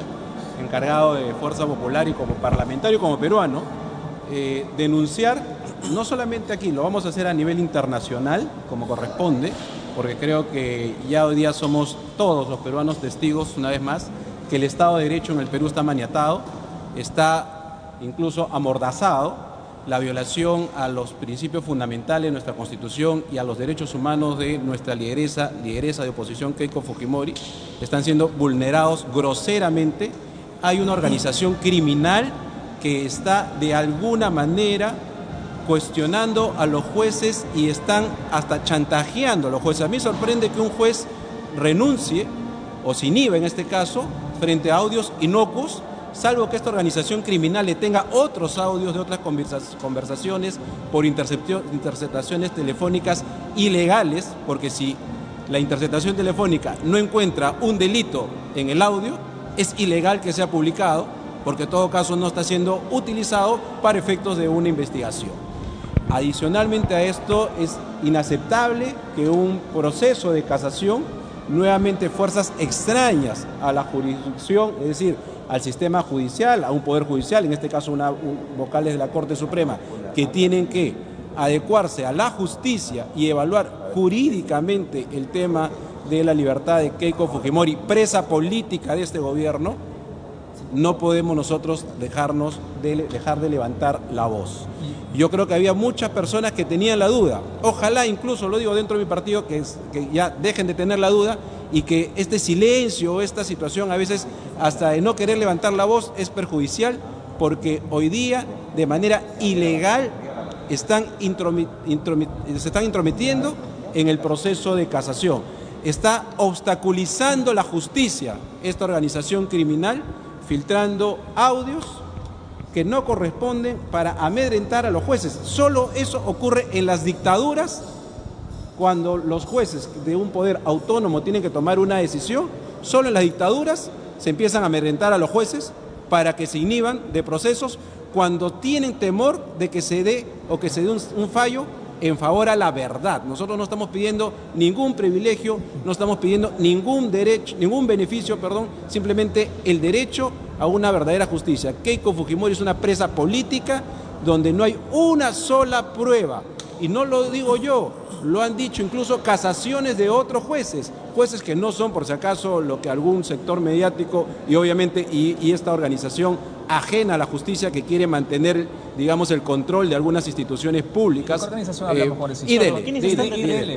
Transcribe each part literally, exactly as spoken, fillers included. Montesa, encargado de Fuerza Popular y como parlamentario, como peruano, eh, denunciar, no solamente aquí, lo vamos a hacer a nivel internacional, como corresponde, porque creo que ya hoy día somos todos los peruanos testigos, una vez más, que el Estado de Derecho en el Perú está maniatado, está incluso amordazado. La violación a los principios fundamentales de nuestra Constitución y a los derechos humanos de nuestra lideresa, lideresa de oposición Keiko Fujimori, están siendo vulnerados groseramente. Hay una organización criminal que está de alguna manera cuestionando a los jueces y están hasta chantajeando a los jueces. A mí me sorprende que un juez renuncie o se inhiba en este caso frente a audios inocuos, salvo que esta organización criminal le tenga otros audios de otras conversaciones por interceptaciones telefónicas ilegales, porque si la interceptación telefónica no encuentra un delito en el audio, es ilegal que sea publicado, porque en todo caso no está siendo utilizado para efectos de una investigación. Adicionalmente a esto, es inaceptable que un proceso de casación, nuevamente fuerzas extrañas a la jurisdicción, es decir, al sistema judicial, a un poder judicial, en este caso una, un, vocales de la Corte Suprema, que tienen que adecuarse a la justicia y evaluar jurídicamente el tema de la libertad de Keiko Fujimori, presa política de este gobierno. No podemos nosotros dejarnos de, dejar de levantar la voz. Yo creo que había muchas personas que tenían la duda, ojalá incluso, lo digo dentro de mi partido, que, es, que ya dejen de tener la duda y que este silencio, esta situación a veces hasta de no querer levantar la voz es perjudicial, porque hoy día de manera ilegal están intromi, intromi, se están intrometiendo en el proceso de casación. Está obstaculizando la justicia esta organización criminal, filtrando audios que no corresponden para amedrentar a los jueces. Solo eso ocurre en las dictaduras, cuando los jueces de un poder autónomo tienen que tomar una decisión. Solo en las dictaduras se empiezan a amedrentar a los jueces para que se inhiban de procesos cuando tienen temor de que se dé o que se dé un, un fallo en favor a la verdad. Nosotros no estamos pidiendo ningún privilegio, no estamos pidiendo ningún derecho, ningún beneficio, perdón, simplemente el derecho a una verdadera justicia. Keiko Fujimori es una presa política donde no hay una sola prueba. Y no lo digo yo, lo han dicho incluso casaciones de otros jueces, jueces que no son, por si acaso, lo que algún sector mediático y obviamente y, y esta organización ajena a la justicia que quiere mantener, digamos, el control de algunas instituciones públicas. ¿Qué organización hablamos por eso? I D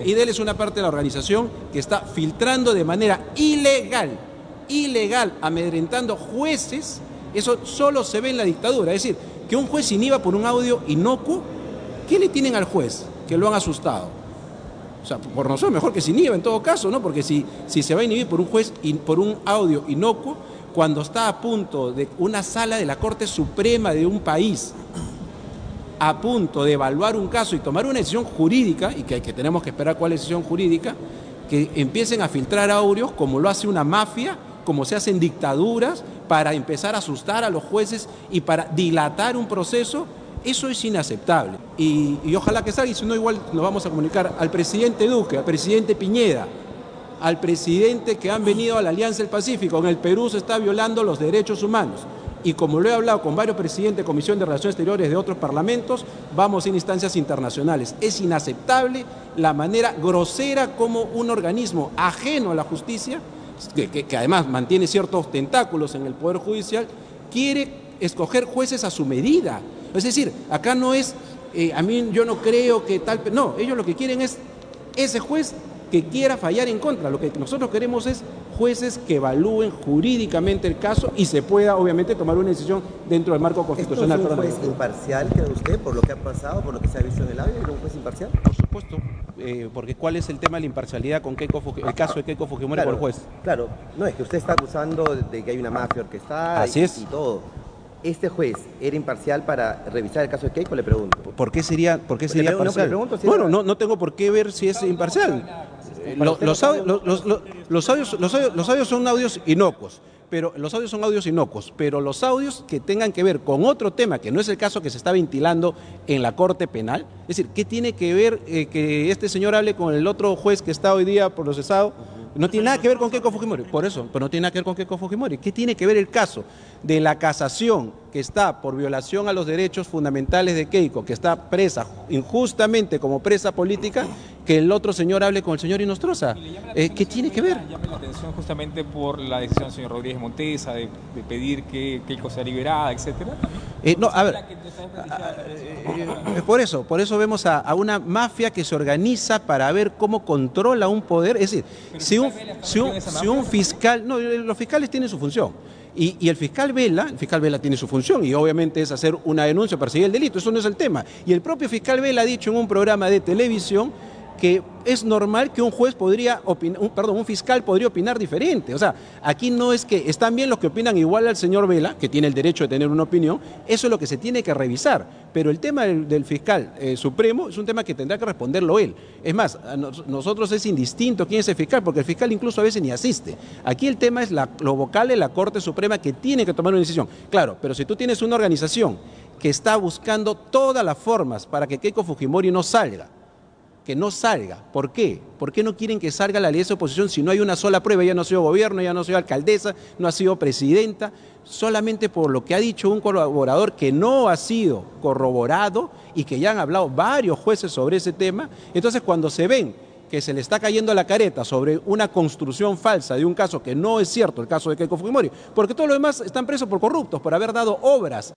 E L es una parte de la organización que está filtrando de manera ilegal, ilegal, amedrentando jueces. Eso solo se ve en la dictadura, es decir, que un juez inhiba por un audio inocuo. ¿Qué le tienen al juez que lo han asustado? O sea, por nosotros mejor que se inhiba en todo caso, ¿no? Porque si, si se va a inhibir por un juez y por un audio inocuo, cuando está a punto de una sala de la Corte Suprema de un país, a punto de evaluar un caso y tomar una decisión jurídica, y que, que tenemos que esperar cuál es la decisión jurídica, que empiecen a filtrar audios como lo hace una mafia, como se hacen dictaduras, para empezar a asustar a los jueces y para dilatar un proceso. Eso es inaceptable y, y ojalá que salga, y si no igual nos vamos a comunicar al presidente Duque, al presidente Piñeda, al presidente que han venido a la Alianza del Pacífico. En el Perú se está violando los derechos humanos y, como lo he hablado con varios presidentes de Comisión de Relaciones Exteriores de otros parlamentos, vamos en instancias internacionales. Es inaceptable la manera grosera como un organismo ajeno a la justicia, que, que, que además mantiene ciertos tentáculos en el Poder Judicial, quiere escoger jueces a su medida. Es decir, acá no es, eh, a mí yo no creo que tal, no, ellos lo que quieren es ese juez que quiera fallar en contra. Lo que nosotros queremos es jueces que evalúen jurídicamente el caso y se pueda obviamente tomar una decisión dentro del marco constitucional. ¿Esto es un juez imparcial, cree usted, por lo que ha pasado, por lo que se ha visto en el audio, era un juez imparcial? Por supuesto, eh, porque ¿cuál es el tema de la imparcialidad con Keiko Fujimori, el caso de Keiko Fujimori por el juez? Claro, no, es que usted está acusando de que hay una mafia orquestada y, y todo. ¿Este juez era imparcial para revisar el caso de Keiko? Le pregunto. ¿Por qué sería, por qué sería imparcial? No, si bueno, no, no tengo por qué ver si es imparcial. Los audios son audios inocuos. pero los audios son audios inocuos, pero los audios que tengan que ver con otro tema, que no es el caso que se está ventilando en la Corte Penal, es decir, ¿qué tiene que ver eh, que este señor hable con el otro juez que está hoy día procesado? No tiene nada que ver con Keiko Fujimori, por eso, pero no tiene nada que ver con Keiko Fujimori. ¿Qué tiene que ver el caso de la casación que está por violación a los derechos fundamentales de Keiko, que está presa injustamente como presa política, que el otro señor hable con el señor Inostroza? Eh, ¿Qué tiene que ver? Llama la atención justamente por la decisión del señor Rodríguez Montesa de, de pedir que Keiko sea liberada, etcétera. Eh, no, a ver, por eso, por eso vemos a, a una mafia que se organiza para ver cómo controla un poder. Es decir, si un, si, un, si un fiscal, no, los fiscales tienen su función. Y, y el fiscal Vela, el fiscal Vela tiene su función y obviamente es hacer una denuncia, perseguir el delito, eso no es el tema. Y el propio fiscal Vela ha dicho en un programa de televisión que es normal que un juez podría opinar, un, perdón, un fiscal podría opinar diferente. O sea, aquí no es que están bien los que opinan igual al señor Vela, que tiene el derecho de tener una opinión, eso es lo que se tiene que revisar. Pero el tema del, del fiscal eh, supremo es un tema que tendrá que responderlo él. Es más, a nos, nosotros es indistinto quién es el fiscal, porque el fiscal incluso a veces ni asiste. Aquí el tema es la, los vocales de la Corte Suprema que tiene que tomar una decisión. Claro, pero si tú tienes una organización que está buscando todas las formas para que Keiko Fujimori no salga, que no salga. ¿Por qué? ¿Por qué no quieren que salga la alianza de oposición si no hay una sola prueba? Ya no ha sido gobierno, ya no ha sido alcaldesa, no ha sido presidenta, solamente por lo que ha dicho un colaborador que no ha sido corroborado y que ya han hablado varios jueces sobre ese tema. Entonces, cuando se ven que se le está cayendo la careta sobre una construcción falsa de un caso que no es cierto, el caso de Keiko Fujimori, porque todos los demás están presos por corruptos, por haber dado obras.